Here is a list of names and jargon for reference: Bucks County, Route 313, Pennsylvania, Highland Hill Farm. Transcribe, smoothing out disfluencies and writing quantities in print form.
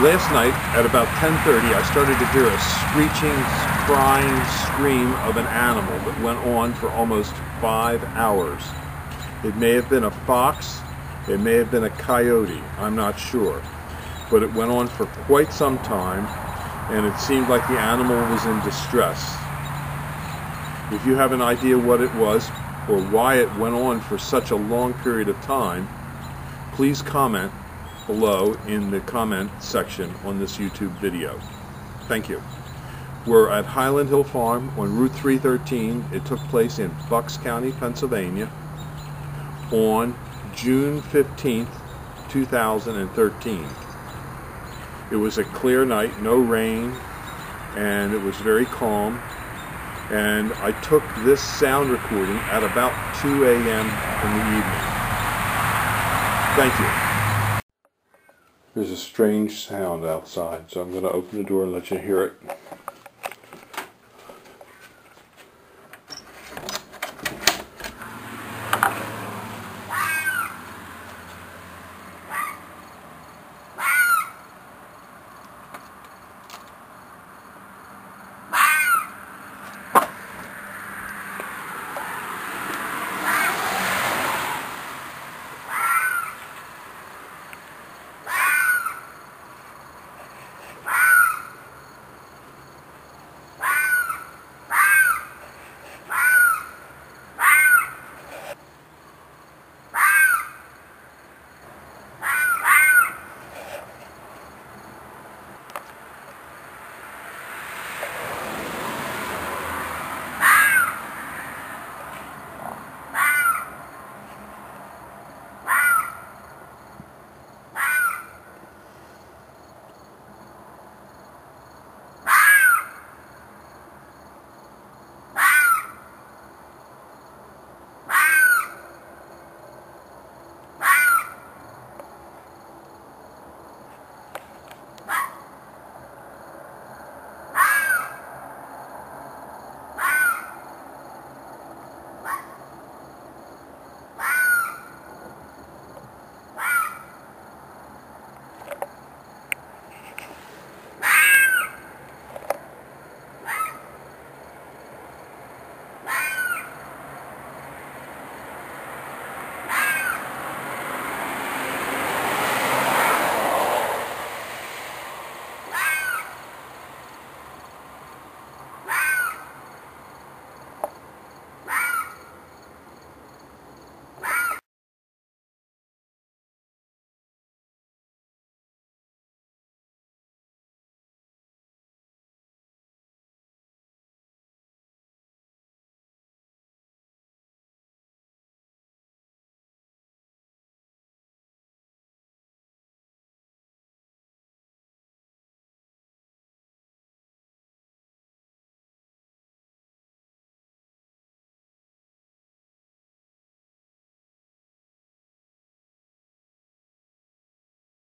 Last night at about 10:30, I started to hear a screeching, crying scream of an animal that went on for almost 5 hours. It may have been a fox, it may have been a coyote, I'm not sure. But it went on for quite some time, and it seemed like the animal was in distress. If you have an idea what it was, or why it went on for such a long period of time, please comment below in the comment section on this YouTube video. Thank you. We're at Highland Hill Farm on Route 313. It took place in Bucks County, Pennsylvania on June 15th, 2013. It was a clear night, no rain, and it was very calm. And I took this sound recording at about 2 a.m. in the evening. Thank you. There's a strange sound outside, so I'm going to open the door and let you hear it.